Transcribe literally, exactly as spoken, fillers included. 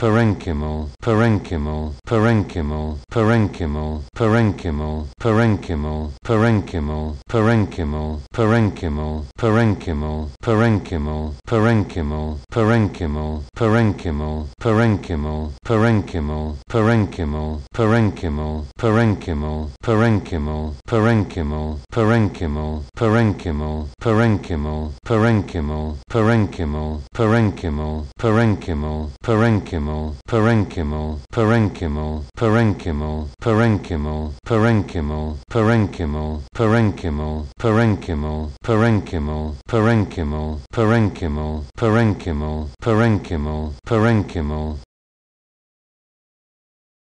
parenchymal, parenchymal, parenchymal, parenchymal, parenchymal, parenchymal, parenchymal, parenchymal, parenchymal, parenchymal, parenchymal, parenchymal, parenchymal, parenchymal, parenchymal, parenchymal, parenchymal, parenchymal, parenchymal, parenchymal, parenchymal, parenchymal, parenchymal, parenchymal, parenchymal, parenchymal, parenchymal, parenchymal, parenchymal, parenchymal, parenchymal, parenchymal, parenchymal, parenchymal, parenchymal, parenchymal, parenchymal, parenchymal, parenchymal, parenchymal, parenchymal, parenchymal, parenchymal,